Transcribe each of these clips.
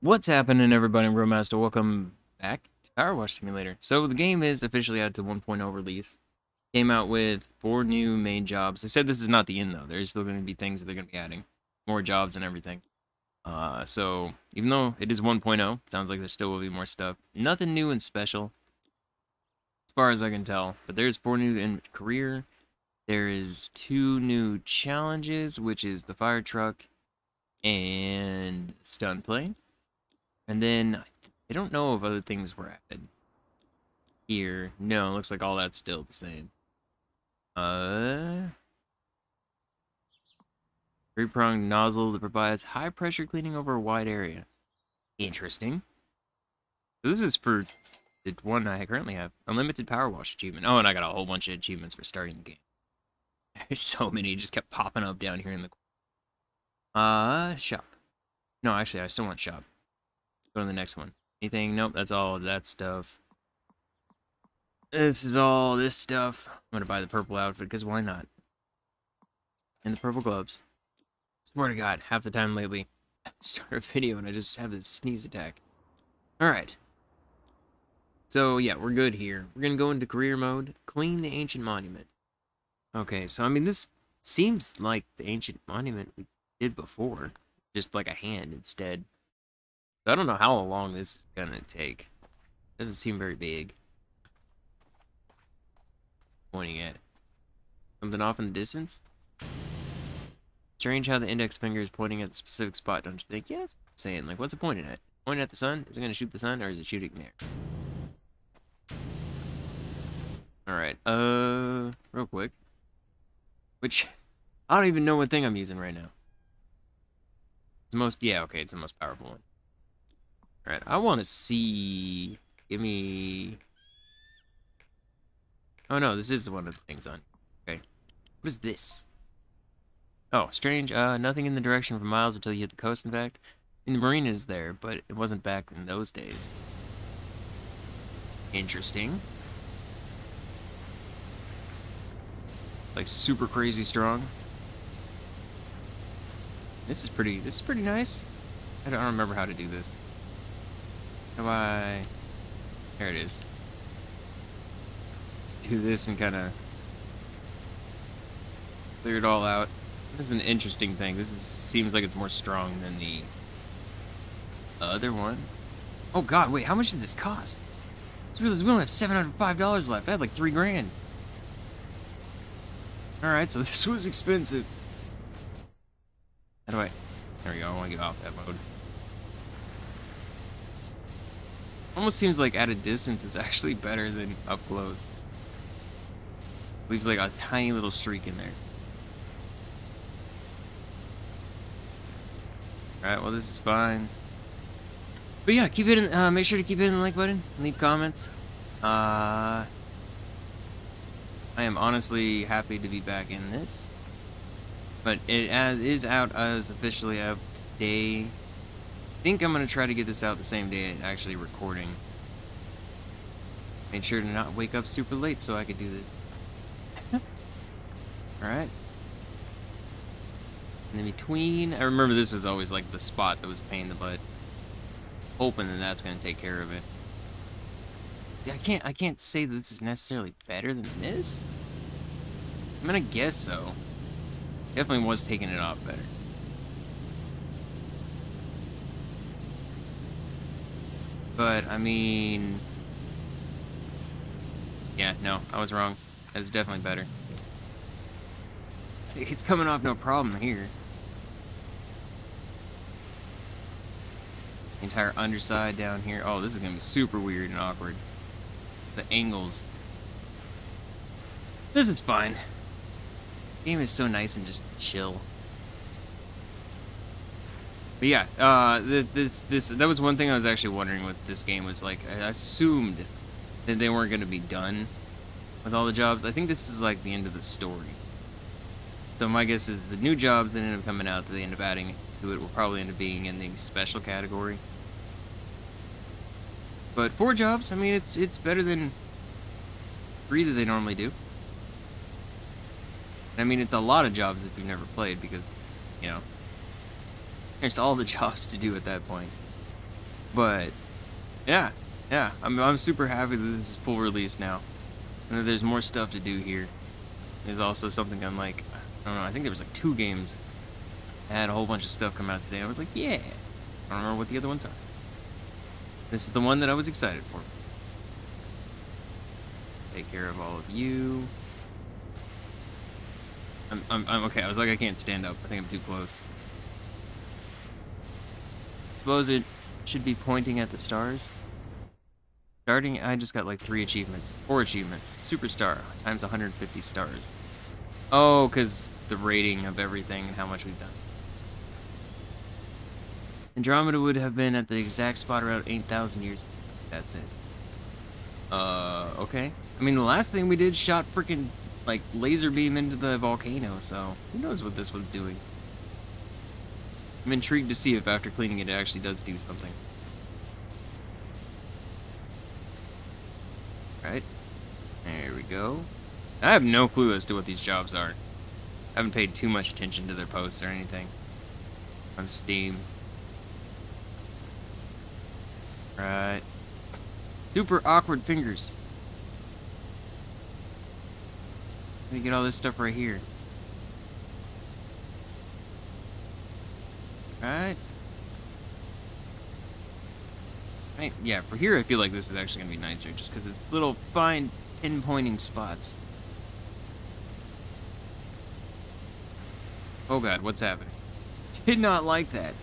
What's happening, everybody? I'm Gromaster. Welcome back to PowerWash Simulator. So the game is officially out to 1.0 release. Came out with 4 new main jobs. They said this is not the end, though. There's still going to be things that they're going to be adding. More jobs and everything. So even though it is 1.0, sounds like there still will be more stuff. Nothing new and special, as far as I can tell. But there's 4 new in career. There is 2 new challenges, which is the fire truck and stun plane. And then, I don't know if other things were added here. No, it looks like all that's still the same. 3-pronged nozzle that provides high pressure cleaning over a wide area. Interesting. So this is for the one I currently have. Unlimited power wash achievement. Oh, and I got a whole bunch of achievements for starting the game. There's so many, just kept popping up down here in the corner. Shop. No, actually, I still want shop. Go to the next one. Anything? Nope, that's all of that stuff. This is all this stuff. I'm gonna buy the purple outfit because why not? And the purple gloves. Swear to God, half the time lately I start a video and I just have this sneeze attack. Alright. So yeah, we're good here. We're gonna go into career mode. Clean the ancient monument. Okay, so I mean this seems like the ancient monument we did before. Just like a hand instead. I don't know how long this is gonna take. Doesn't seem very big. Pointing at it. Something off in the distance? Strange how the index finger is pointing at a specific spot, don't you think? Yes. Saying, like, what's it pointing at? Pointing at the sun? Is it gonna shoot the sun or is it shooting there? Alright, real quick. Which, I don't even know what thing I'm using right now. It's the most, yeah, okay, it's the most powerful one. Alright, I want to see... Give me... Oh no, this is the one of the things on. Okay. What is this? Oh, strange. Nothing in the direction for miles until you hit the coast, in fact. I mean, the marina is there, but it wasn't back in those days. Interesting. Like, super crazy strong. This is pretty nice. I don't remember how to do this. Bye. There it is. Do this and kind of clear it all out. This is an interesting thing. This is, seems like it's more strong than the other one. Oh God! Wait, how much did this cost? I realized we only have $705 left. I had like $3 grand. All right, so this was expensive. How do I? There we go. I want to get off that mode. Almost seems like at a distance it's actually better than up close. Leaves like a tiny little streak in there. Alright, well this is fine. But yeah, keep hitting, make sure to keep hitting the like button, leave comments. I am honestly happy to be back in this. But it is out as officially of today. I think I'm going to try to get this out the same day and actually recording. Made sure to not wake up super late so I could do this. Alright. And in between, I remember this was always like the spot that was a pain in the butt. Hoping that that's going to take care of it. See, I can't say that this is necessarily better than this. I'm going to guess so. Definitely was taking it off better. But, I mean, yeah, no, I was wrong. That's definitely better. It's coming off no problem here. The entire underside down here. Oh, this is going to be super weird and awkward. The angles. This is fine. The game is so nice and just chill. But yeah, that was one thing I was actually wondering with this game was like, I assumed that they weren't going to be done with all the jobs. I think this is like the end of the story. So my guess is the new jobs that end up coming out that they end up adding to it will probably end up being in the special category. But 4 jobs, I mean, it's better than 3 that they normally do. I mean, it's a lot of jobs if you've never played because, you know... There's all the jobs to do at that point. But yeah, I'm super happy that this is full release now, and that there's more stuff to do here. There's also something I'm like, I don't know, I think there was like 2 games. I had a whole bunch of stuff come out today. I was like, yeah. I don't remember what the other ones are. This is the one that I was excited for. Take care of all of you. I'm okay. I was like, I can't stand up. I think I'm too close. Suppose it should be pointing at the stars. Starting, I just got like 3 achievements. 4 achievements. Superstar times 150 stars. Oh, because the rating of everything and how much we've done. Andromeda would have been at the exact spot around 8,000 years ago. That's it. Okay. I mean, the last thing we did shot freaking, like, laser beam into the volcano, so who knows what this one's doing. I'm intrigued to see if after cleaning it, it actually does do something. Right. There we go. I have no clue as to what these jobs are. I haven't paid too much attention to their posts or anything on Steam. Right. Super awkward fingers. Let me get all this stuff right here. Right. Right. Yeah, for here I feel like this is actually going to be nicer just because it's little fine pinpointing spots. Oh god, what's happening? Did not like that.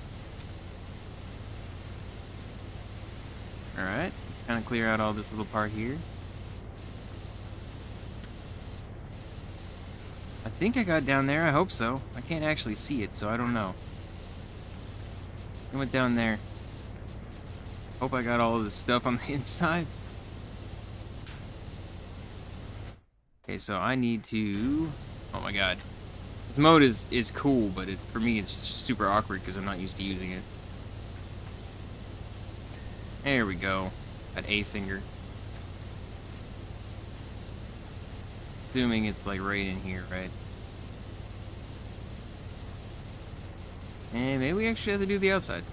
Alright, kind of clear out all this little part here. I think I got down there, I hope so. I can't actually see it, so I don't know. I went down there. Hope I got all of this stuff on the insides. Okay, so I need to... Oh my god. This mode is cool, but it, for me it's super awkward because I'm not used to using it. There we go. Got a finger. Assuming it's like right in here, right? And maybe we actually have to do the outside.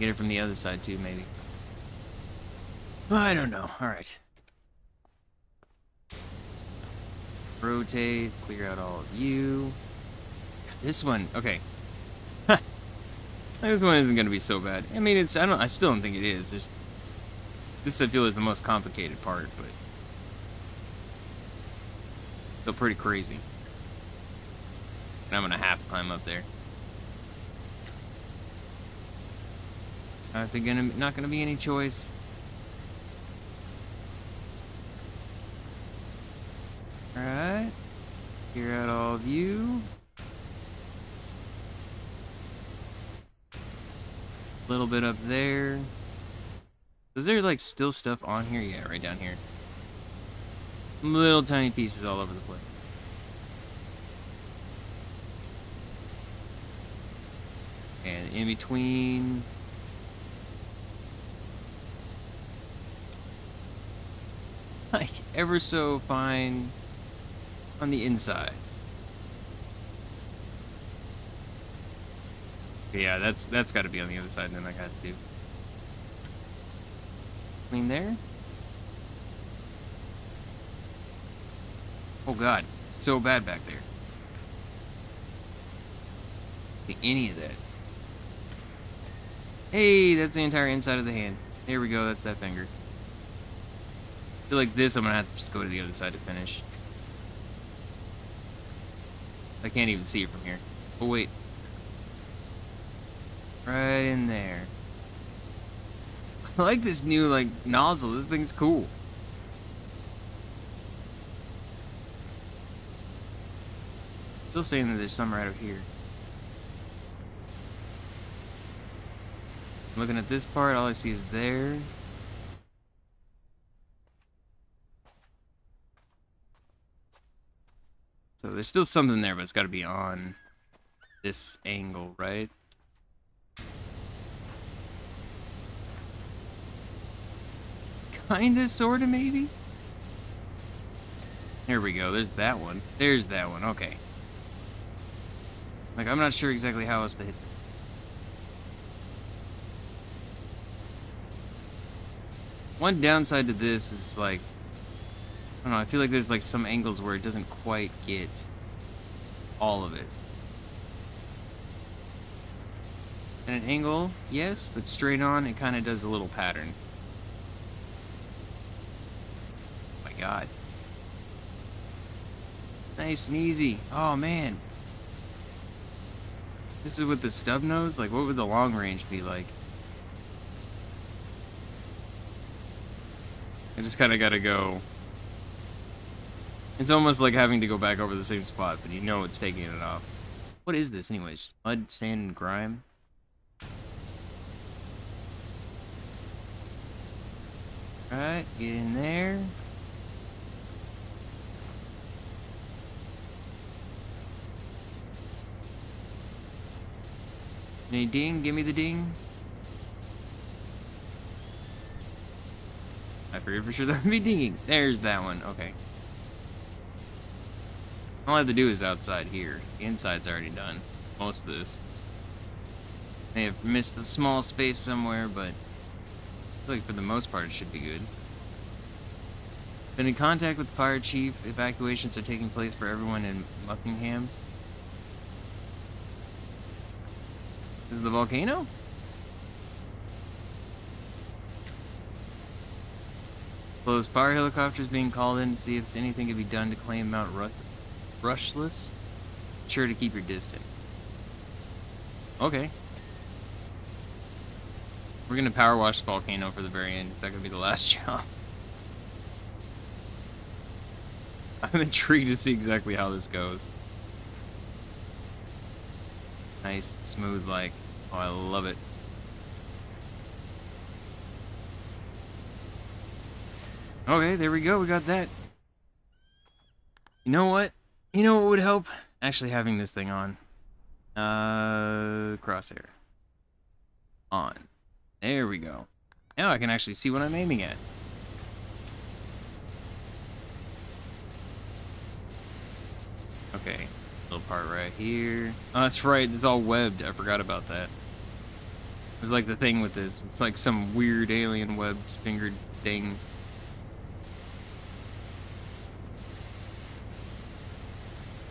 Get it from the other side too, maybe. I don't know. Alright. Rotate, clear out all of you. This one, okay. This one isn't going to be so bad. I mean, it's, I still don't think it is. There's, this I feel is the most complicated part, but still pretty crazy. And I'm going to half climb up there. Not going to be any choice. Alright. Clear out all of you. Little bit up there. Is there like still stuff on here? Yeah, right down here. Little tiny pieces all over the place. And in between. Like ever so fine on the inside. Yeah, that's got to be on the other side, and then I got to do clean there. Oh god, so bad back there. See any of that? Hey, that's the entire inside of the hand. There we go. That's that finger. I feel like this, I'm gonna have to just go to the other side to finish. I can't even see it from here. Oh wait. Right in there. I like this new, like, nozzle. This thing's cool. Still saying that there's some right over here. Looking at this part, all I see is there. So there's still something there, but it's got to be on this angle, right? Kinda, sorta, maybe? There we go, there's that one. There's that one, okay. Like, I'm not sure exactly how else to hit. One downside to this is, like, I don't know, I feel like there's, like, some angles where it doesn't quite get all of it. At an angle, yes, but straight on, it kind of does a little pattern. Oh my god. Nice and easy. Oh, man. This is with the stub nose? Like, what would the long range be like? I just kind of gotta go. It's almost like having to go back over the same spot, but you know it's taking it off. What is this, anyways? Mud, sand, and grime? Alright, get in there. Any ding? Give me the ding. I figured for sure that would be dinging. There's that one. Okay. All I have to do is outside here. The inside's already done. Most of this. May have missed the small space somewhere, but I feel like for the most part it should be good. Been in contact with Fire Chief. Evacuations are taking place for everyone in Buckingham. This is the volcano? Close fire helicopters being called in to see if anything can be done to claim Mount Rushmore. Sure to keep your distance. Okay. We're gonna power wash the volcano for the very end. Is that gonna be the last job? I'm intrigued to see exactly how this goes. Nice, smooth, like. Oh, I love it. Okay, there we go, we got that. You know what? You know what would help? Actually having this thing on. Crosshair. On. There we go. Now I can actually see what I'm aiming at. Okay, little part right here. Oh, that's right, it's all webbed. I forgot about that. It was like the thing with this. It's like some weird alien webbed fingered thing.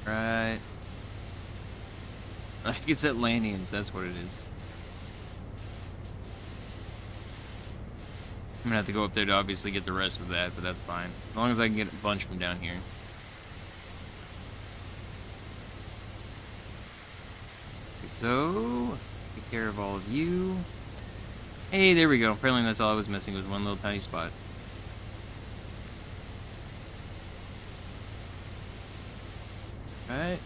Right. I think it's Atlanteans, that's what it is. I'm gonna have to go up there to obviously get the rest of that, but that's fine. As long as I can get a bunch from down here. So, take care of all of you. Hey, there we go. Apparently that's all I was missing was one little tiny spot. Alright.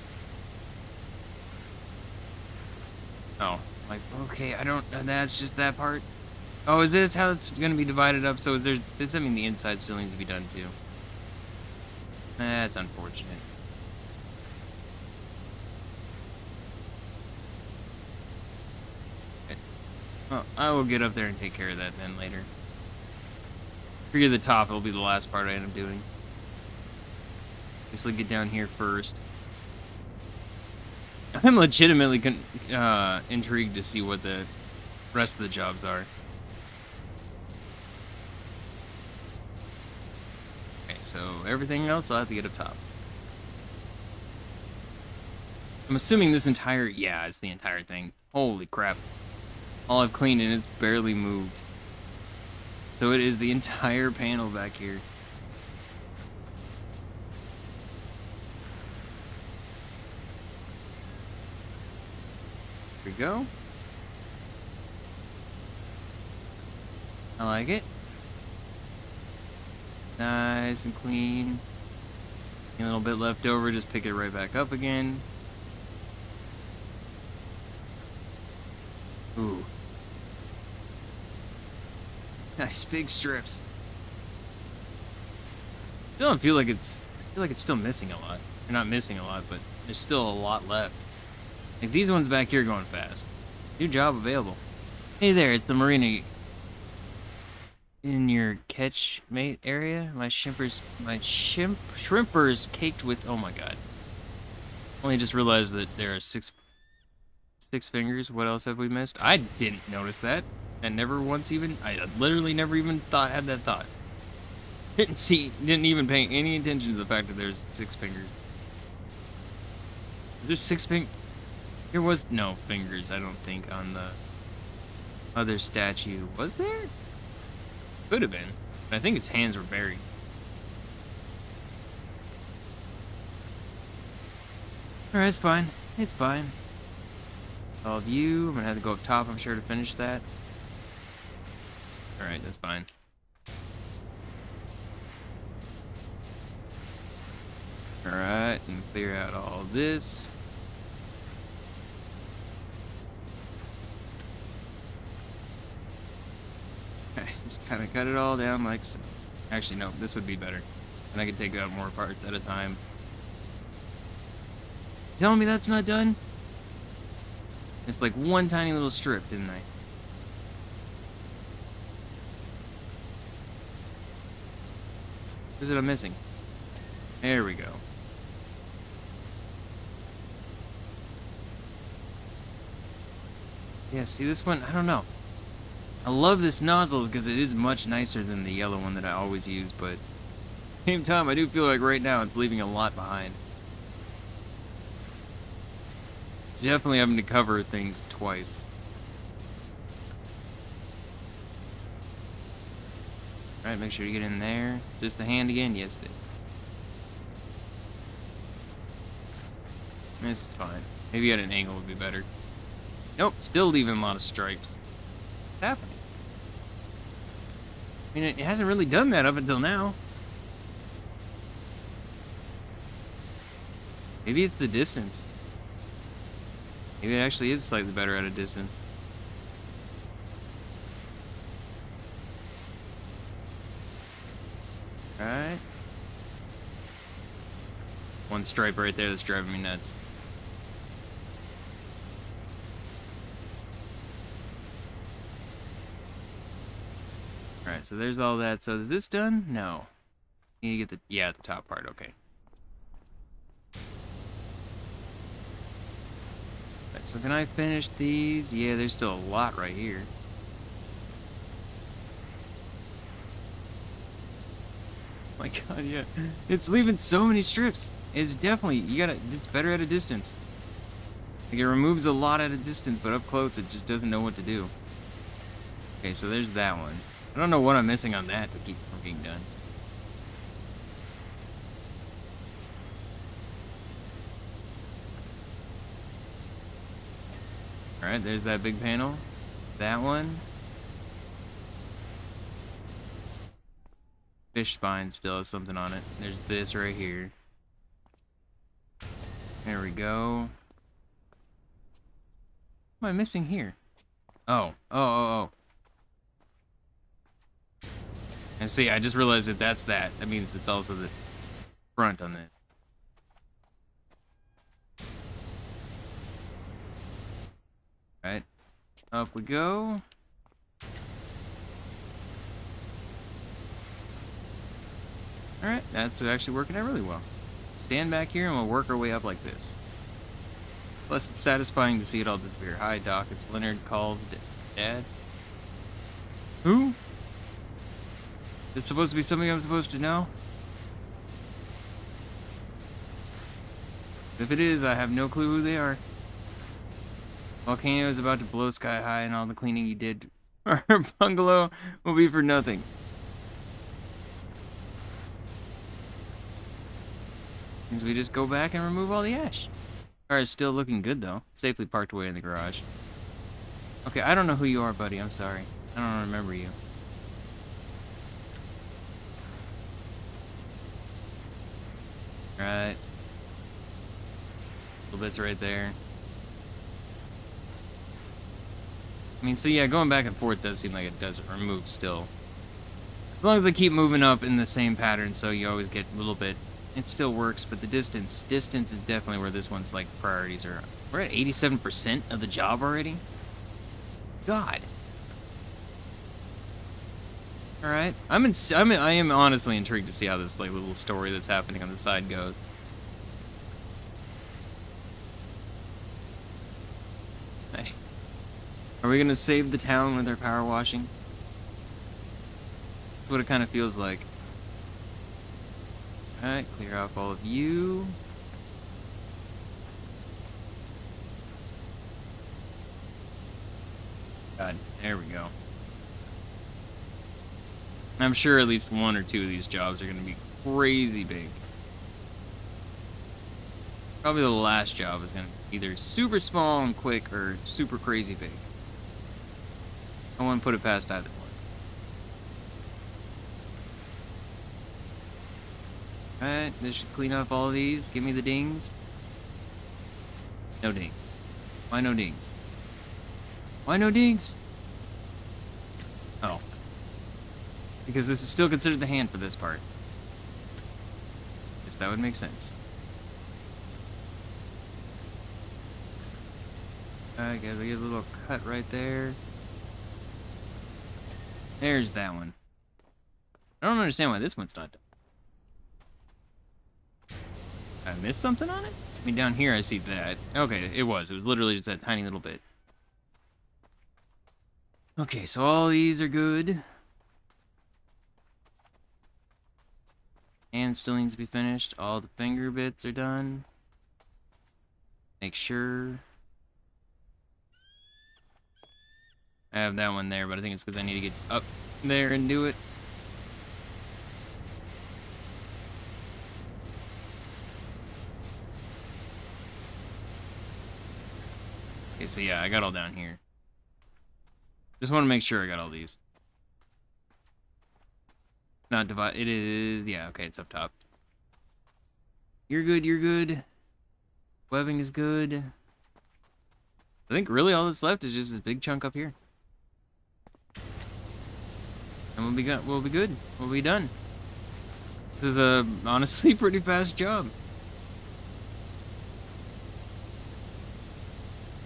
Oh, like, okay, I don't, that's just that part. Oh, is this how it's going to be divided up? So there's something the inside still needs to be done too. That's unfortunate. Okay. Well, I will get up there and take care of that then later. Figure the top will be the last part I end up doing. Just get down here first. I'm legitimately intrigued to see what the rest of the jobs are. Okay, so everything else I'll have to get up top. I'm assuming this entire... yeah, it's the entire thing. Holy crap. All I've cleaned and it's barely moved. So it is the entire panel back here. There we go. I like it. Nice and clean. A little bit left over, just pick it right back up again. Ooh. Nice big strips. Still don't feel like it's, I feel like it's still missing a lot. Or not missing a lot, but there's still a lot left. Like, these ones back here going fast. New job available. Hey there, it's the marina. In your catch mate area, my shrimpers caked with... oh my god. Only just realized that there are six Six fingers. What else have we missed? I didn't notice that. And never once even. I literally never even had that thought. Didn't even pay any attention to the fact that there's six fingers. There's six fingers. There was no fingers, I don't think, on the other statue. Was there? Could have been. I think its hands were buried. Alright, it's fine. It's fine. All of you. I'm gonna have to go up top, I'm sure, to finish that. Alright, that's fine. Alright, and clear out all this. Just kind of cut it all down like so. Actually, no, this would be better. And I could take out more parts at a time. You telling me that's not done? It's like one tiny little strip, didn't I? What is it I'm missing? There we go. Yeah, see this one? I don't know. I love this nozzle because it is much nicer than the yellow one that I always use, but at the same time, I do feel like right now it's leaving a lot behind. Definitely having to cover things twice. Alright, make sure you get in there. Is this the hand again? Yes, it is. This is fine. Maybe at an angle would be better. Nope, still leaving a lot of stripes. What's happening? I mean, it hasn't really done that up until now. Maybe it's the distance. Maybe it actually is slightly better at a distance. Alright. One stripe right there that's driving me nuts. Alright, so there's all that. So is this done? No. You need to get the... Yeah, the top part. Okay. So can I finish these? Yeah, there's still a lot right here. Oh my god, yeah. It's leaving so many strips. It's definitely, it's better at a distance. Like it removes a lot at a distance, but up close it just doesn't know what to do. Okay, so there's that one. I don't know what I'm missing on that to keep from being done. Alright, there's that big panel. That one. Fish spine still has something on it. There's this right here. There we go. What am I missing here? Oh. And see, I just realized that that's that. That means it's also the front on it. Alright, up we go. Alright, that's actually working out really well. Stand back here and we'll work our way up like this. Plus it's satisfying to see it all disappear. Hi Doc, it's Leonard calls Dad. Who? It's supposed to be something I'm supposed to know? If it is, I have no clue who they are. Volcano is about to blow sky high and all the cleaning you did for our bungalow will be for nothing. Means we just go back and remove all the ash. Car is still looking good though. Safely parked away in the garage. Okay, I don't know who you are, buddy. I'm sorry. I don't remember you. Alright. Little bits right there. I mean, so yeah, going back and forth does seem like it doesn't remove still. As long as I keep moving up in the same pattern, so you always get a little bit. It still works, but the distance is definitely where this one's like priorities are. We're at 87% of the job already? God. Alright. I am honestly intrigued to see how this like little story that's happening on the side goes. Are we gonna save the town with our power washing? That's what it kind of feels like. Alright, clear off all of you. God, there we go. I'm sure at least one or two of these jobs are gonna be crazy big. Probably the last job is gonna be either super small and quick or super crazy big. I wouldn't put it past either one. Alright, this should clean up all of these. Give me the dings. No dings. Why no dings? Why no dings? Oh. Because this is still considered the hand for this part. Guess that would make sense. Alright guys, we get a little cut right there. There's that one. I don't understand why this one's not done. I missed something on it? I mean, down here I see that. Okay, it was. It was literally just that tiny little bit. Okay, so all these are good. And still needs to be finished. All the finger bits are done. Make sure... I have that one there, but I think it's because I need to get up there and do it. Okay, so yeah, I got all down here. Just want to make sure I got all these. Not divide. It is, yeah, okay, it's up top. You're good, you're good. Webbing is good. I think really all that's left is just this big chunk up here. And we'll be good. We'll be done. This is a honestly pretty fast job.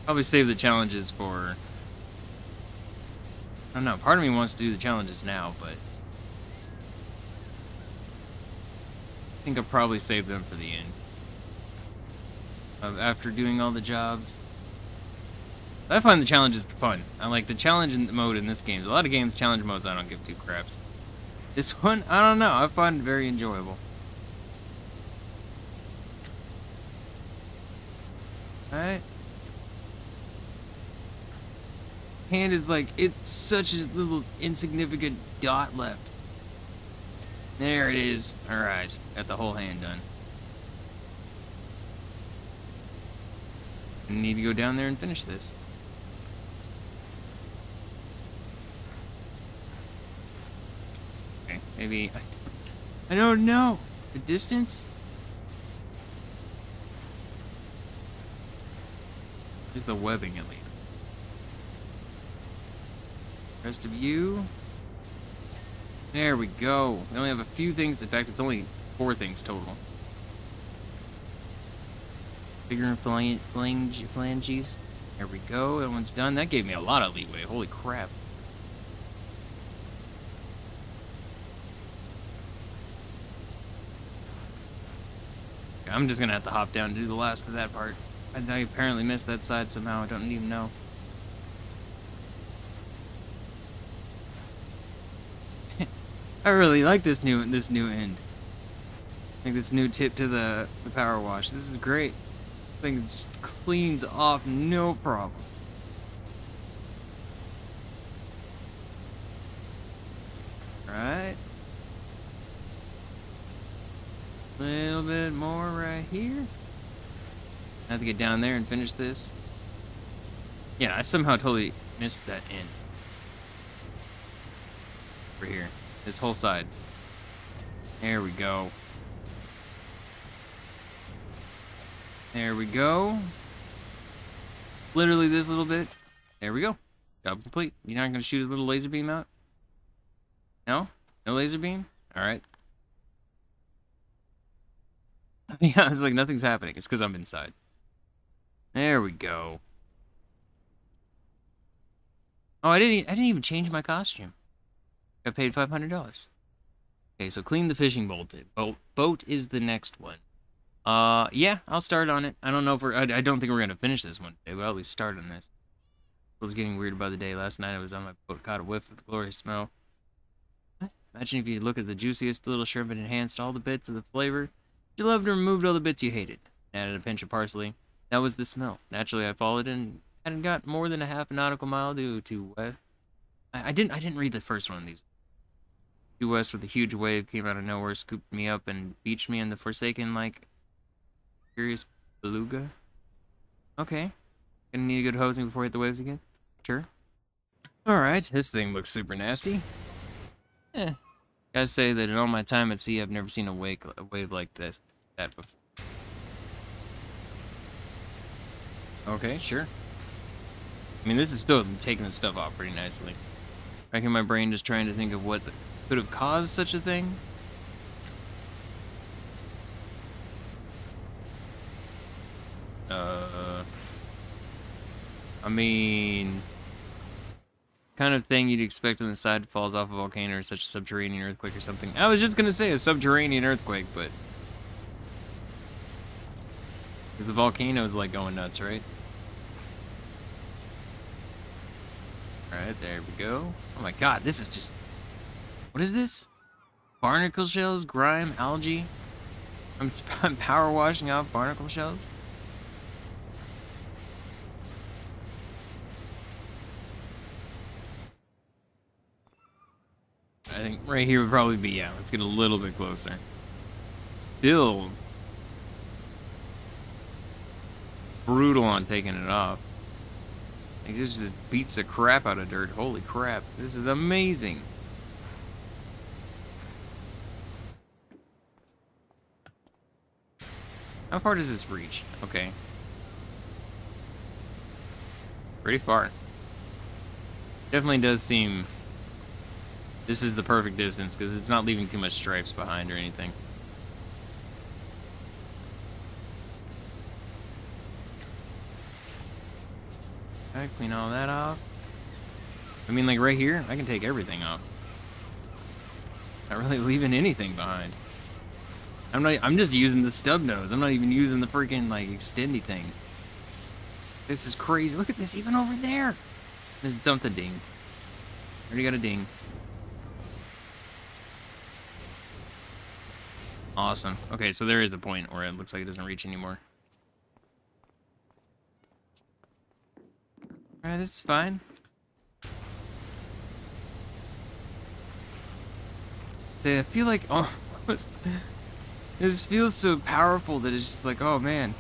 Probably save the challenges for... I don't know, part of me wants to do the challenges now, but... I think I'll probably save them for the end. After doing all the jobs. I find the challenges fun. I like the challenge mode in this game. A lot of games, challenge modes, I don't give two craps. This one, I don't know. I find it very enjoyable. Alright. Hand is like, it's such a little insignificant dot left. There it is. Alright, got the whole hand done. I need to go down there and finish this. Maybe, I don't know, the distance? There's the webbing at least. Rest of you. There we go. We only have a few things, in fact it's only 4 things total. Figure and flanges. There we go, that one's done. That gave me a lot of leeway, holy crap. I'm just gonna have to hop down and do the last of that part. I apparently missed that side somehow, I don't even know. I really like this new end. Like this new tip to the power wash. This is great. This thing just cleans off no problem. Alright. Little bit more right here. I have to get down there and finish this. Yeah, I somehow totally missed that end. Over here. This whole side. There we go. There we go. Literally this little bit. There we go. Job complete. You're not going to shoot a little laser beam out? No? No laser beam? Alright. Yeah, I was like, nothing's happening. It's because I'm inside. There we go. Oh, I didn't even change my costume. I paid $500. Okay, so clean the fishing boat. Boat is the next one. Yeah, I'll start on it. I don't know if I don't think we're gonna finish this one today, but I'll at least start on this. It was getting weird by the day. Last night I was on my boat, caught a whiff of the glorious smell. What? Imagine if you look at the juiciest little shrimp and enhanced all the bits of the flavor you loved and removed all the bits you hated, and added a pinch of parsley. That was the smell. Naturally, I followed it and hadn't got more than a half a nautical mile due to west. I didn't read the first one of these. Due west with a huge wave came out of nowhere, scooped me up, and beached me in the forsaken like curious beluga. Okay. Gonna need a good hosing before I hit the waves again? Sure. Alright, this thing looks super nasty. Eh. Gotta say that in all my time at sea, I've never seen a wave like this. That before. Okay, sure. I mean, this is still taking the stuff off pretty nicely. Cracking my brain just trying to think of what could have caused such a thing. I mean, kind of thing you'd expect on the side falls off a volcano or such a subterranean earthquake or something. I was just gonna say a subterranean earthquake, but the volcano's like going nuts, right? All right, there we go. Oh my God, this is just, what is this? Barnacle shells, grime, algae. I'm power washing out barnacle shells. I think right here would probably be, yeah, let's get a little bit closer. Still brutal on taking it off. Like, this just beats the crap out of dirt. Holy crap, this is amazing. How far does this reach? Okay. Pretty far. Definitely does seem... This is the perfect distance because it's not leaving too much stripes behind or anything. I clean all that off. I mean, like right here, I can take everything off. Not really leaving anything behind. I'm just using the stub nose. I'm not even using the freaking like extendy thing. This is crazy. Look at this, even over there. Let's dump the ding. Already got a ding. Awesome. Okay, so there is a point where it looks like it doesn't reach anymore. Alright, this is fine. So I feel like, oh, this feels so powerful that it's just like, oh man.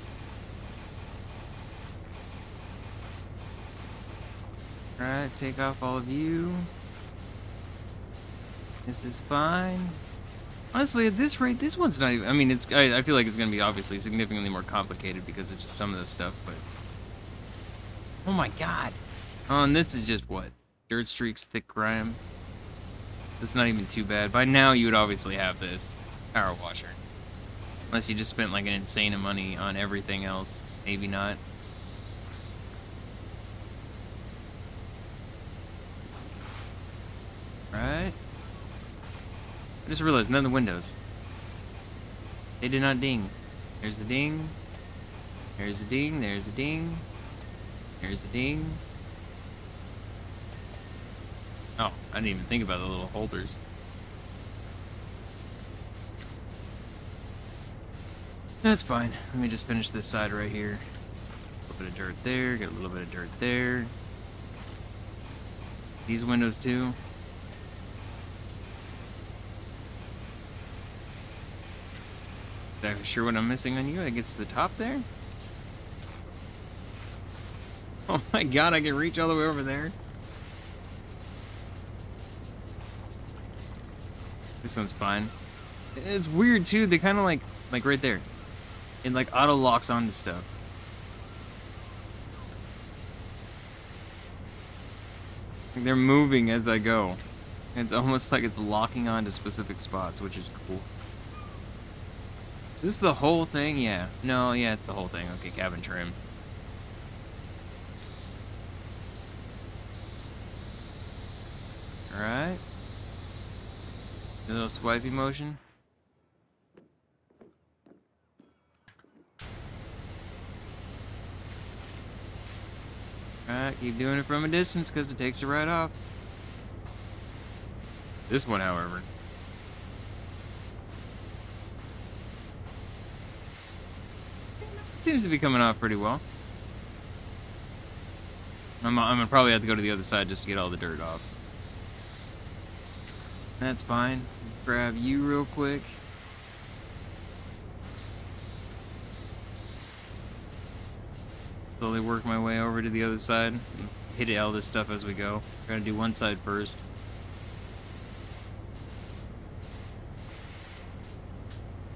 Alright, take off all of you. This is fine. Honestly, at this rate, this one's not even... I mean, it's. I feel like it's going to be, obviously, significantly more complicated because it's just some of this stuff, but... Oh my God! Oh, and this is just what? Dirt streaks, thick grime. That's not even too bad. By now, you would obviously have this power washer. Unless you just spent, like, an insane amount of money on everything else. Maybe not. Right? I just realized none of the windows. They did not ding. There's the ding. There's the ding. There's the ding. There's the ding. Oh, I didn't even think about the little holders. That's fine. Let me just finish this side right here. A little bit of dirt there. Get a little bit of dirt there. These windows too. Exactly sure what I'm missing on you. I get to the top there. Oh my God, I can reach all the way over there. This one's fine. It's weird too. They kind of like right there. It like auto locks onto stuff. Like they're moving as I go. It's almost like it's locking onto specific spots, which is cool. This is the whole thing? Yeah. No, yeah, it's the whole thing. Okay, cabin trim. Alright. A little swipey motion. Alright, keep doing it from a distance because it takes it right off. This one, however. Seems to be coming off pretty well. I'm gonna probably have to go to the other side just to get all the dirt off. That's fine. Grab you real quick. Slowly work my way over to the other side. Hit all this stuff as we go. We're gonna do one side first.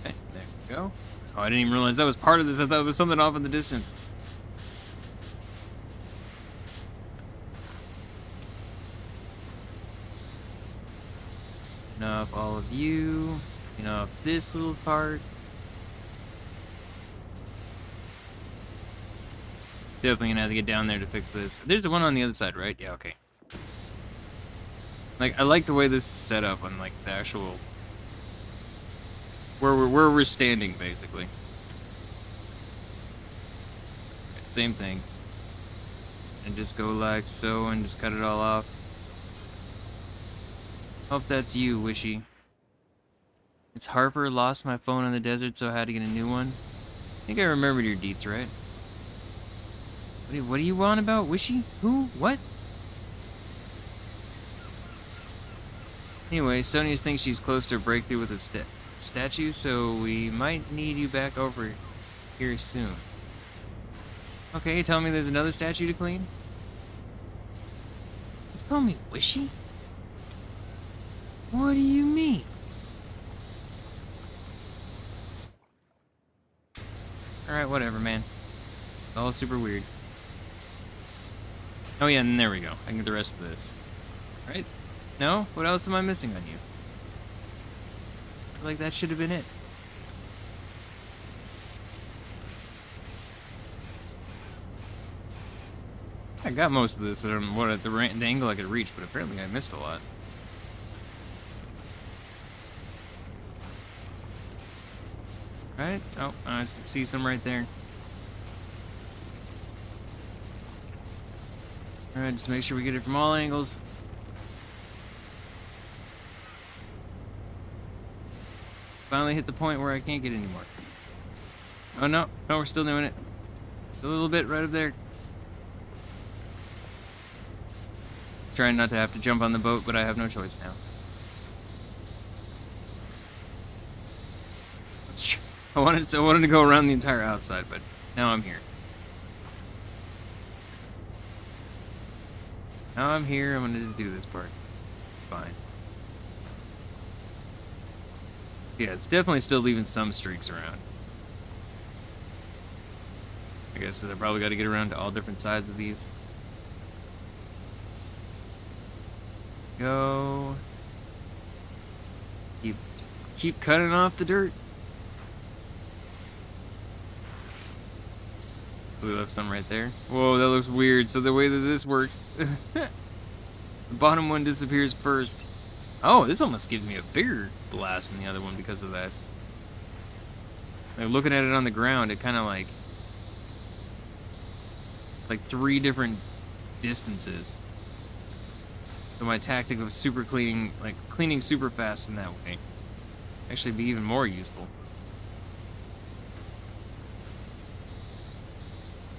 Okay, there we go. Oh, I didn't even realize that was part of this. I thought it was something off in the distance. Enough, all of you. Enough, this little part. Definitely gonna have to get down there to fix this. There's the one on the other side, right? Yeah, okay. Like, I like the way this is set up on, like, the actual... Where we're standing, basically. Same thing. And just go like so and just cut it all off. Hope that's you, Wishy. It's Harper. Lost my phone in the desert, so I had to get a new one. I think I remembered your deets, right? Wait, what are you on about, Wishy? Who? What? Anyway, Sonya thinks she's close to a breakthrough with a statue, so we might need you back over here soon. Okay, tell me there's another statue to clean? Just call me Wishy? What do you mean? Alright, whatever, man. It's all super weird. Oh yeah, and there we go. I can get the rest of this. Right? No? What else am I missing on you? Like, that should have been it. I got most of this from what at the angle I could reach, but apparently I missed a lot. Right? Oh, I see some right there. Alright, just make sure we get it from all angles. Finally hit the point where I can't get any more. Oh no, no, we're still doing it. Just a little bit right up there. Trying not to have to jump on the boat, but I have no choice now. I wanted to go around the entire outside, but now I'm here. Now I'm here, I'm gonna do this part. Fine. Yeah, it's definitely still leaving some streaks around. I guess that I probably got to get around to all different sides of these. Go. Keep cutting off the dirt. We left some right there. Whoa, that looks weird. So the way that this works, the bottom one disappears first. Oh, this almost gives me a bigger blast than the other one because of that. Like, looking at it on the ground, it kind of like three different distances. So my tactic of super cleaning, like cleaning super fast in that way, actually be even more useful.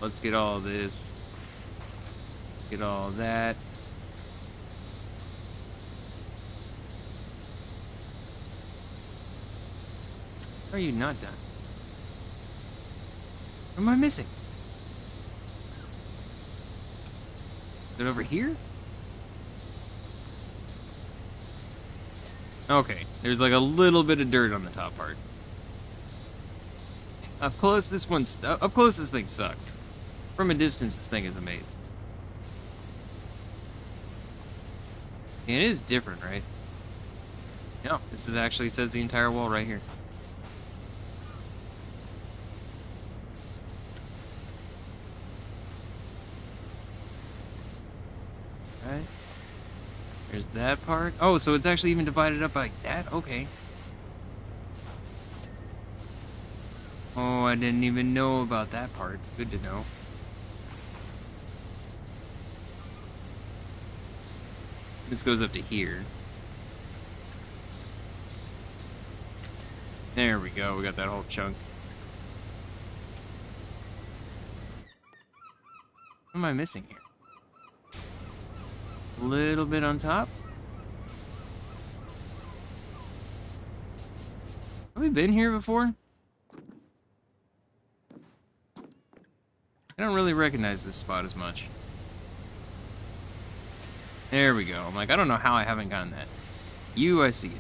Let's get all this. Get all that. Are you not done? What am I missing? Is it over here? Okay, there's like a little bit of dirt on the top part. Up close this thing sucks. From a distance this thing is amazing. It is different, right? No, this is actually says the entire wall right here. There's that part. Oh, so it's actually even divided up like that? Okay. Oh, I didn't even know about that part. Good to know. This goes up to here. There we go, we got that whole chunk. What am I missing here? A little bit on top. Have we been here before? I don't really recognize this spot as much. There we go. I'm like, I don't know how I haven't gotten that. You, I see it.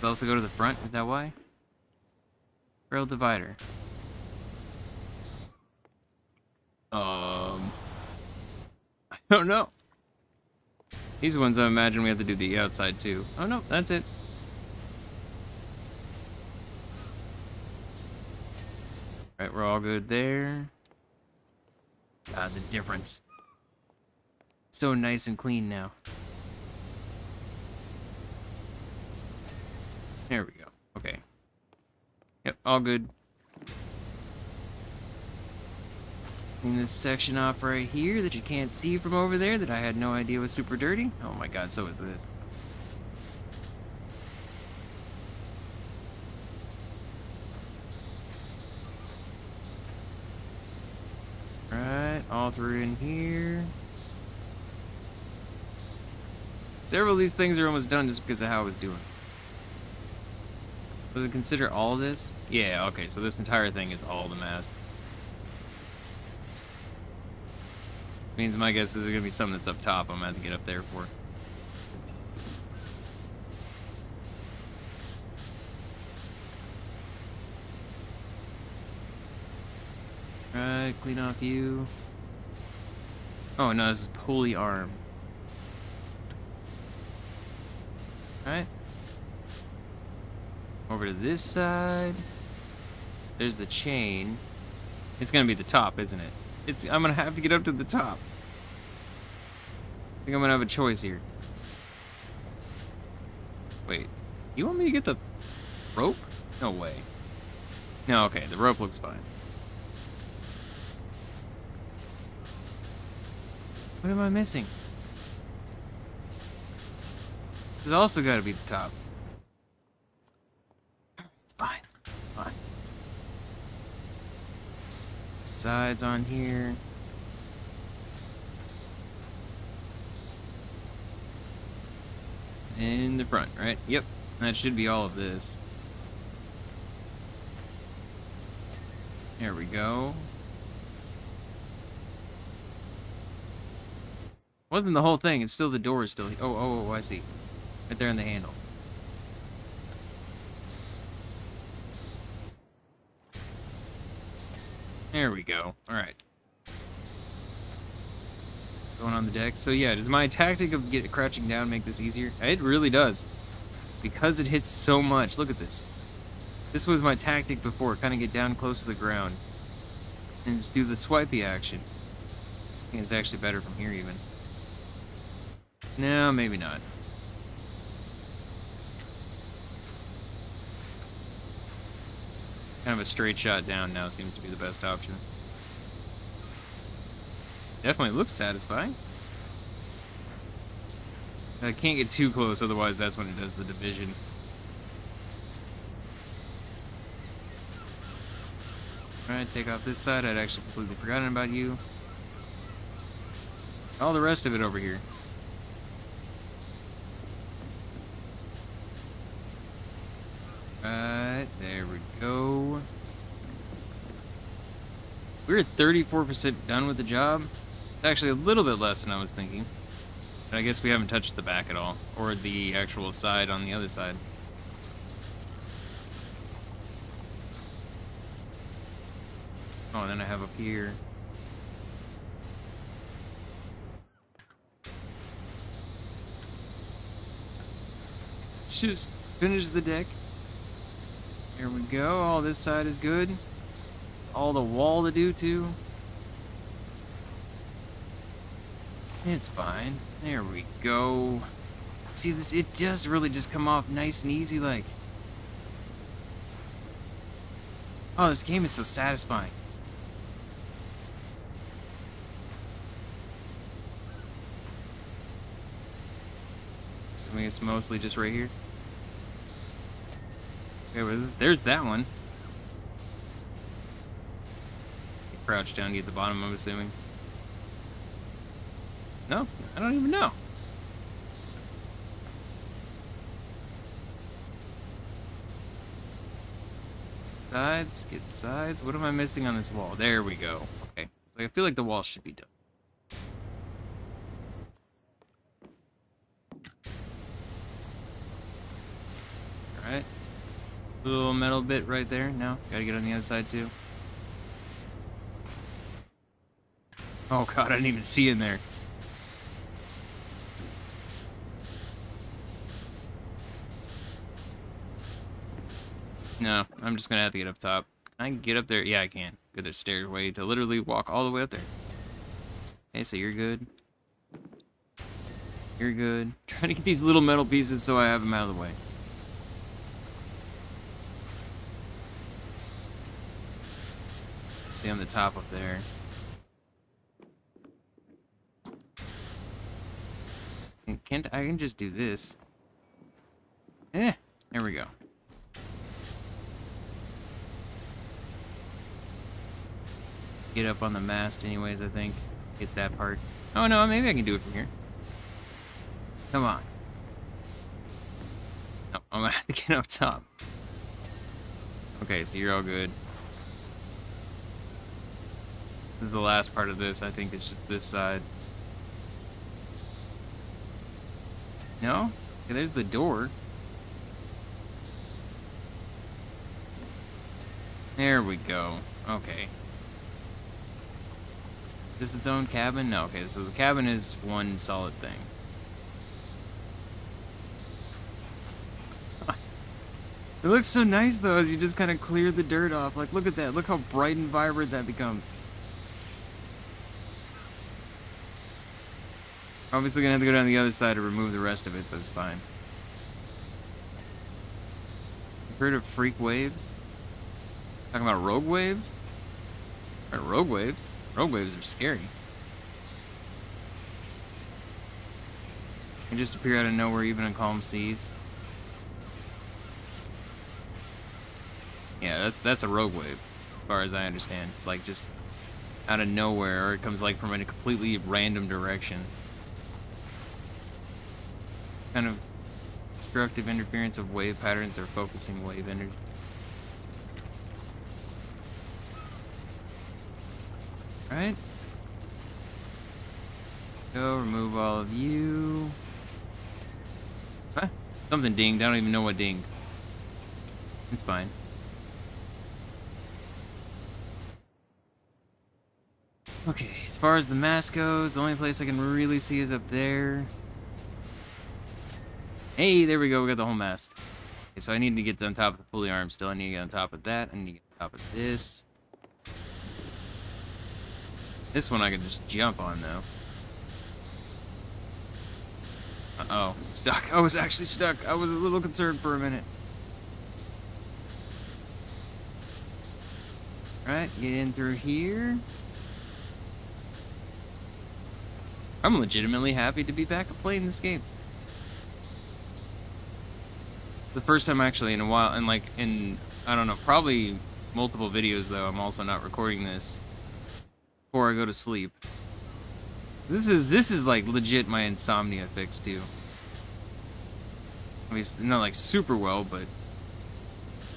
Does it also go to the front? Is that why? Rail divider. I don't know. These ones I imagine we have to do the outside too. Oh no, that's it. Alright, we're all good there. God, the difference. So nice and clean now. There we go. Okay. Yep, all good. Clean this section off right here that you can't see from over there that I had no idea was super dirty. Oh my god, so is this. Alright, all through in here. Several of these things are almost done just because of how I was doing. Does it consider all this? Yeah, okay, so this entire thing is all the mask. Means my guess is there's gonna be something that's up top I'm gonna have to get up there for. Alright, clean off you. Oh no, this is pulley arm. Alright. Over to this side. There's the chain. It's gonna be the top, isn't it? It's, I'm gonna have to get up to the top. I think I'm gonna have a choice here. Wait, you want me to get the rope? No way. No, okay, the rope looks fine. What am I missing? There's also gotta be the top. Sides on here. In the front, right? Yep, that should be all of this. There we go. Wasn't the whole thing, it's still the door is still here. Oh, oh, oh, I see. Right there in the handle. There we go. Alright. Going on the deck. So yeah, does my tactic of crouching down make this easier? It really does. Because it hits so much. Look at this. This was my tactic before. Kind of get down close to the ground. And just do the swipey action. I think it's actually better from here even. No, maybe not. Kind of a straight shot down now seems to be the best option. Definitely looks satisfying. I can't get too close, otherwise that's when it does the division. Alright, take off this side. I'd actually completely forgotten about you. All the rest of it over here. There we go. We're at 34% done with the job. It's actually a little bit less than I was thinking. But I guess we haven't touched the back at all, or the actual side on the other side. Oh, and then I have up here. Just finish the deck. Here we go, all this side is good. All the wall to do too. It's fine. There we go. See this, it does really just come off nice and easy like. Oh, this game is so satisfying. it's mostly just right here. Okay, well, there's that one. Crouch down to get the bottom, I'm assuming. No, I don't even know. Sides, get sides. What am I missing on this wall? There we go. Okay. It's like, I feel like the wall should be done. Alright. Little metal bit right there. Now, gotta get on the other side too. Oh god, I didn't even see in there. No, I'm just gonna have to get up top. Can I get up there? Yeah, I can. Go the stairway to literally walk all the way up there. Okay, so you're good. You're good. Trying to get these little metal pieces so I have them out of the way. See on the top up there. Can't I can just do this. Eh, there we go. Get up on the mast anyways, I think. Get that part. Oh no, maybe I can do it from here. Come on. No, I'm gonna have to get up top. Okay, so you're all good. This is the last part of this. I think it's just this side. No? Okay, there's the door. There we go. Okay. Is this its own cabin? No. Okay, so the cabin is one solid thing. It looks so nice, though, as you just kind of clear the dirt off. Like, look at that. Look how bright and vibrant that becomes. Obviously gonna have to go down the other side to remove the rest of it, but it's fine. Heard of freak waves? Talking about rogue waves? All right, rogue waves? Rogue waves are scary. They just appear out of nowhere, even in calm seas. Yeah, that's a rogue wave, as far as I understand. It's like just out of nowhere, or it comes like from a completely random direction. Kind of destructive interference of wave patterns or focusing wave energy. Alright. Go remove all of you. Huh? Something dinged. I don't even know what dinged. It's fine. Okay, as far as the mast goes, the only place I can really see is up there. Hey, there we go, we got the whole mast. Okay, so I need to get on top of the pulley arm still. I need to get on top of that. I need to get on top of this. This one I can just jump on, though. Uh-oh. Stuck. I was actually stuck. I was a little concerned for a minute. Alright, get in through here. I'm legitimately happy to be back and playing this game. The first time actually in a while, and like in, I don't know, probably multiple videos though, I'm also not recording this before I go to sleep. This is like legit my insomnia fix too. I mean, not like super well, but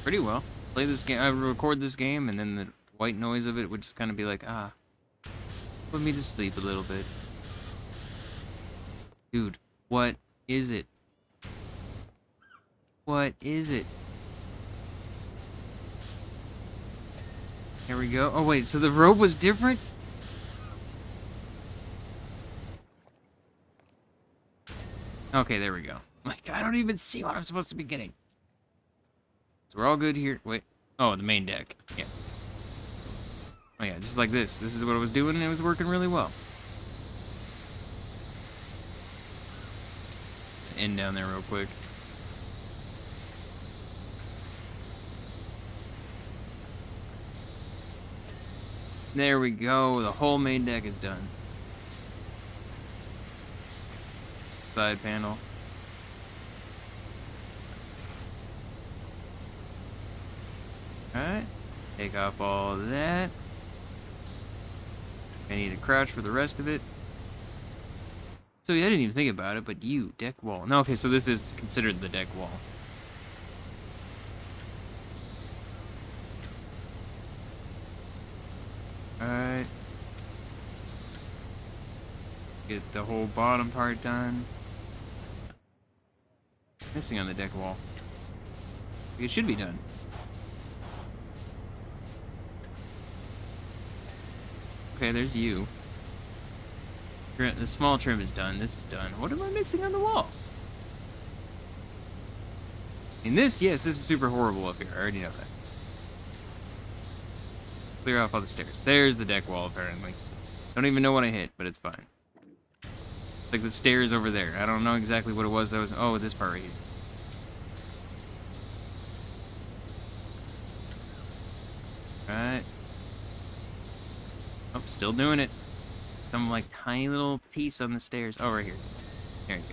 pretty well. Play this game, I record this game, and then the white noise of it would just kind of be like, ah, put me to sleep a little bit. Dude, what is it? What is it? Here we go. Oh wait, so the rope was different? Okay, there we go. Like, I don't even see what I'm supposed to be getting. So we're all good here. Wait. Oh, the main deck. Yeah. Oh yeah, just like this. This is what I was doing and it was working really well. End down there real quick. There we go, the whole main deck is done. Side panel. Alright. Take off all of that. I need to crouch for the rest of it. So yeah, I didn't even think about it, but you, deck wall. No, okay, so this is considered the deck wall. Alright. Get the whole bottom part done. Missing on the deck wall. It should be done. Okay, there's you. The small trim is done. This is done. What am I missing on the wall? In this, yes, this is super horrible up here. I already know that. Clear off all the stairs. There's the deck wall, apparently. Don't even know what I hit, but it's fine. Like the stairs over there. I don't know exactly what it was that was... Oh, this part right here. Alright. Oh, still doing it. Some, like, tiny little piece on the stairs. Oh, right here. There you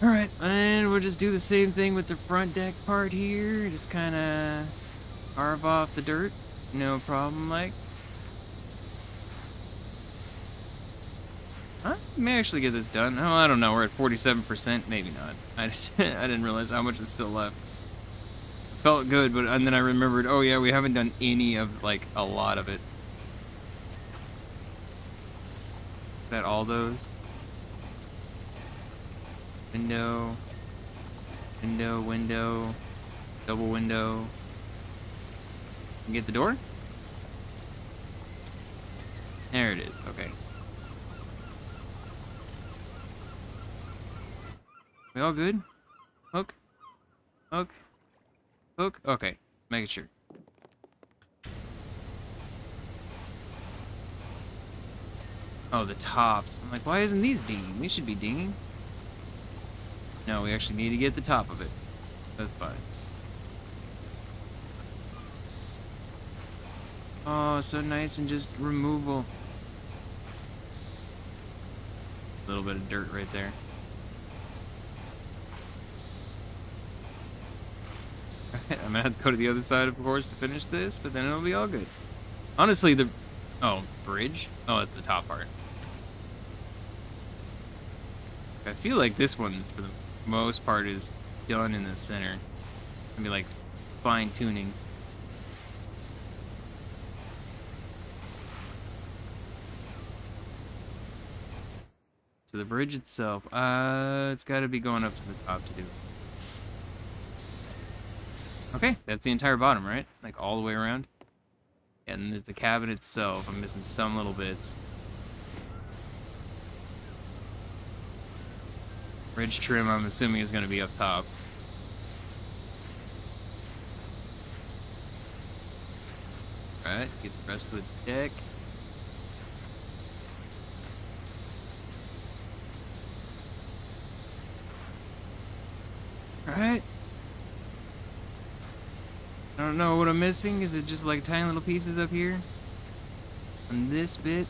go. Alright, and we'll just do the same thing with the front deck part here. Just kind of carve off the dirt. No problem, like. I may actually get this done. Oh, I don't know. We're at 47%. Maybe not. I didn't realize how much is still left. Felt good, but and then I remembered, oh yeah, we haven't done any of, like, a lot of it. Is that all those? Window. Window, window. Double window. Can get the door? There it is. Okay. We all good? Hook? Hook? Hook? Okay. Making sure. Oh, the tops. I'm like, why isn't these dinging? We should be dinging. No, we actually need to get the top of it. That's fine. Oh, so nice and just removal. A little bit of dirt right there. I'm gonna have to go to the other side, of course, to finish this, but then it'll be all good. Honestly, the... Oh, bridge? Oh, that's the top part. I feel like this one, for the most part, is done in the center. I mean, like, fine-tuning. So the bridge itself, it's gotta be going up to the top to do it. Okay, that's the entire bottom, right? Like, all the way around? Yeah, and there's the cabin itself. I'm missing some little bits. Ridge trim, I'm assuming, is going to be up top. Alright, get the rest of the deck. Alright. I don't know what I'm missing. Is it just like tiny little pieces up here? On this bit?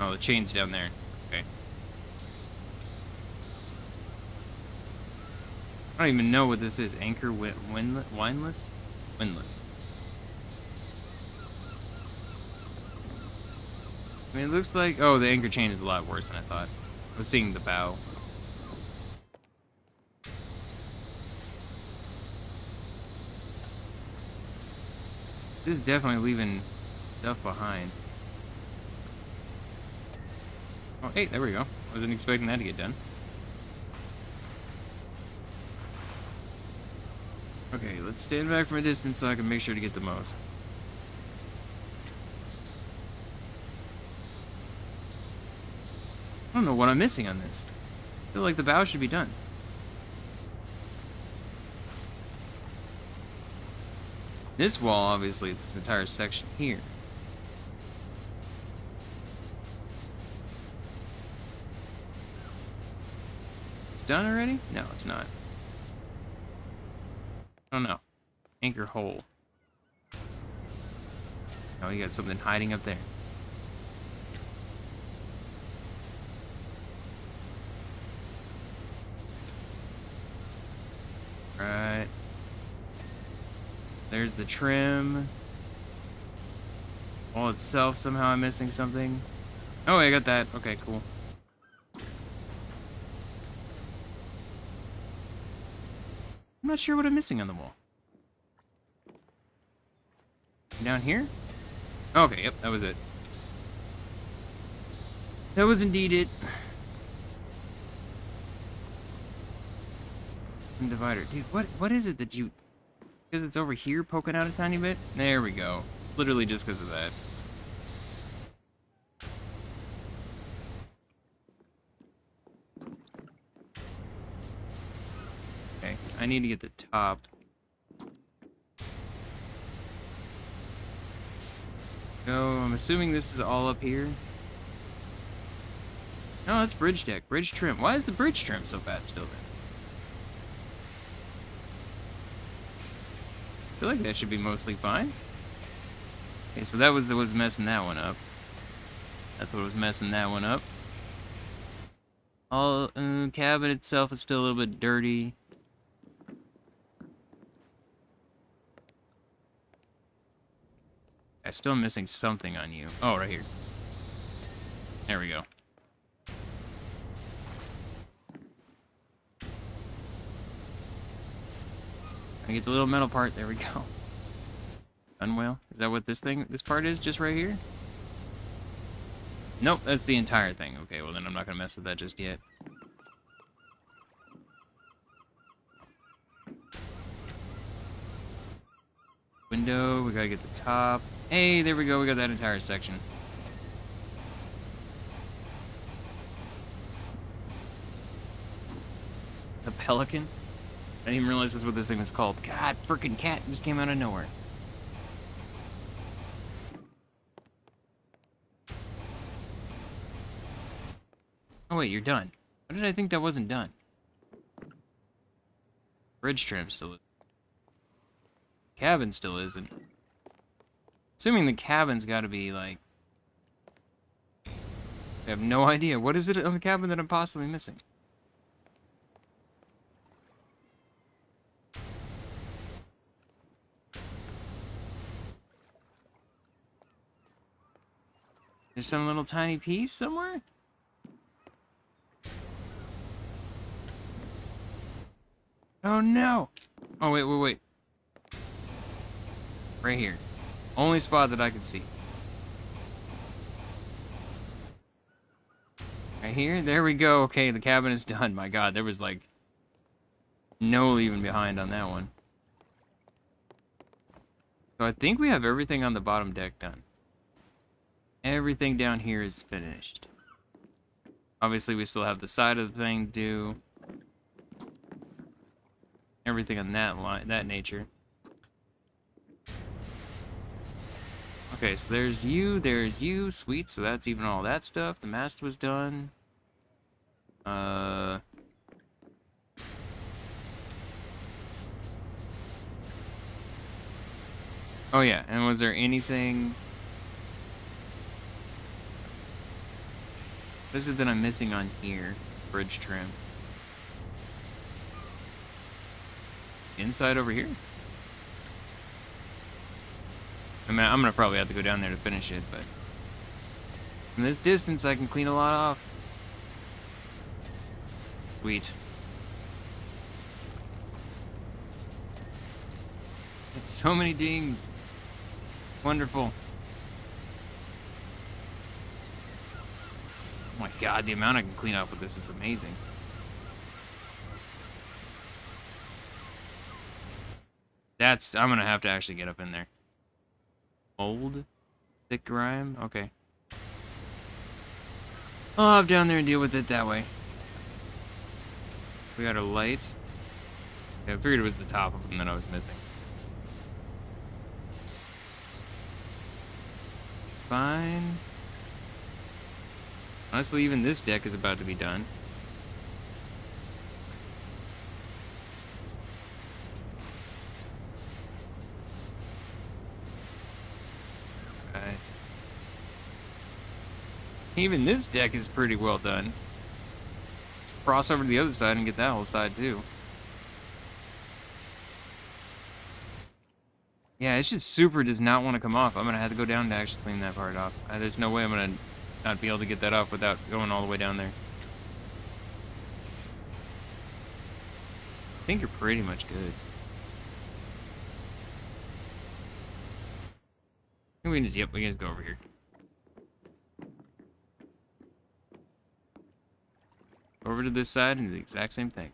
Oh, the chain's down there. Okay. I don't even know what this is. Anchor windlass? Windlass. I mean, it looks like... Oh, the anchor chain is a lot worse than I thought. I was seeing the bow. This is definitely leaving stuff behind. Oh, hey, there we go. Wasn't expecting that to get done. Okay, let's stand back from a distance so I can make sure to get the most. I don't know what I'm missing on this. I feel like the bow should be done. This wall, obviously, it's this entire section here. It's done already? No, it's not. Oh no. Anchor hole. Oh, you got something hiding up there. There's the trim. All itself, somehow I'm missing something. Oh, I got that. Okay, cool. I'm not sure what I'm missing on the wall. Down here? Okay, yep, that was it. That was indeed it. And divider. Dude, what is it that you... Because it's over here poking out a tiny bit? There we go. Literally just because of that. Okay, I need to get the top. So, I'm assuming this is all up here. No, that's bridge deck. Bridge trim. Why is the bridge trim so bad still then? I feel like that should be mostly fine. Okay, so that was what was messing that one up. That's what was messing that one up. All the cabin itself is still a little bit dirty. I'm still missing something on you. Oh, right here. There we go. I get the little metal part. There we go. Unwheel? Is that what this part is? Just right here? Nope, that's the entire thing. Okay, well then I'm not gonna mess with that just yet. Window, we gotta get the top. Hey, there we go, we got that entire section. The pelican? I didn't even realize that's what this thing was called. God, frickin' cat just came out of nowhere. Oh wait, you're done. Why did I think that wasn't done? Bridge trim still isn't. Cabin still isn't. Assuming the cabin's gotta be like... I have no idea. What is it on the cabin that I'm possibly missing? There's some little tiny piece somewhere? Oh no! Oh wait, wait, wait. Right here. Only spot that I can see. Right here? There we go. Okay, the cabin is done. My god, there was like no leaving behind on that one. So I think we have everything on the bottom deck done. Everything down here is finished. Obviously, we still have the side of the thing to do. Everything on that line, that nature. Okay, so there's you, sweet. So that's even all that stuff. The mast was done. Oh yeah, and was there anything? This is that I'm missing on here. Bridge trim. Inside over here? I mean, I'm gonna probably have to go down there to finish it, but... from this distance, I can clean a lot off. Sweet. It's so many dings. Wonderful. Oh my god, the amount I can clean up with this is amazing. That's... I'm gonna have to actually get up in there. Mold? Thick grime? Okay. I'll hop down there and deal with it that way. We got a light. Yeah, I figured it was the top of them that I was missing. Fine. Honestly, even this deck is about to be done. Okay. Even this deck is pretty well done. Let's cross over to the other side and get that whole side too. Yeah, it's just super does not want to come off. I'm going to have to go down to actually clean that part off. There's no way I'm going to not be able to get that off without going all the way down there. I think you're pretty much good. I think we can just, yep, we can just go over here. Over to this side and do the exact same thing.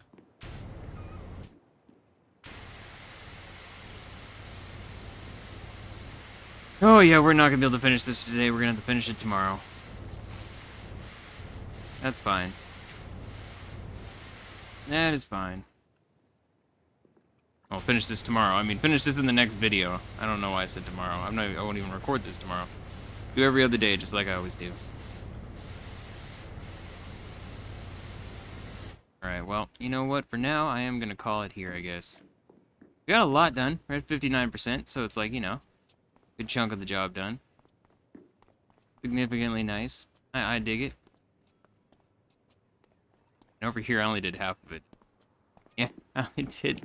Oh yeah, we're not going to be able to finish this today. We're going to have to finish it tomorrow. That's fine. That is fine. I'll finish this tomorrow. I mean, finish this in the next video. I don't know why I said tomorrow. I won't even record this tomorrow. Do every other day, just like I always do. Alright, well, you know what? For now, I am going to call it here, I guess. We got a lot done. We're at 59%, so it's like, you know, good chunk of the job done. Significantly nice. I dig it. And over here, I only did half of it. Yeah, I only did.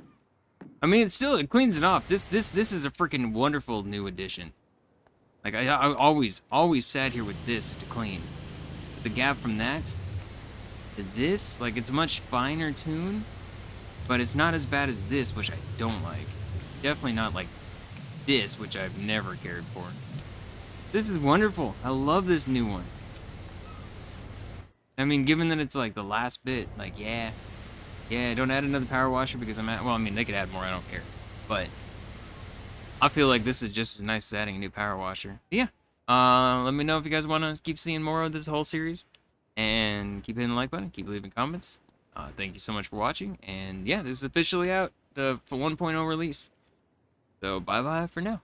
I mean, it still, it cleans it off. This is a freaking wonderful new addition. Like, I always sat here with this to clean. The gap from that to this, like, it's a much finer tune, but it's not as bad as this, which I don't like. Definitely not like this, which I've never cared for. This is wonderful. I love this new one. I mean, given that it's like the last bit, like, yeah. Yeah, don't add another power washer because I'm at... Well, I mean, they could add more, I don't care. But I feel like this is just as nice as adding a new power washer. But yeah, let me know if you guys want to keep seeing more of this whole series. And keep hitting the like button, keep leaving comments. Thank you so much for watching. And yeah, this is officially out, the 1.0 release. So bye-bye for now.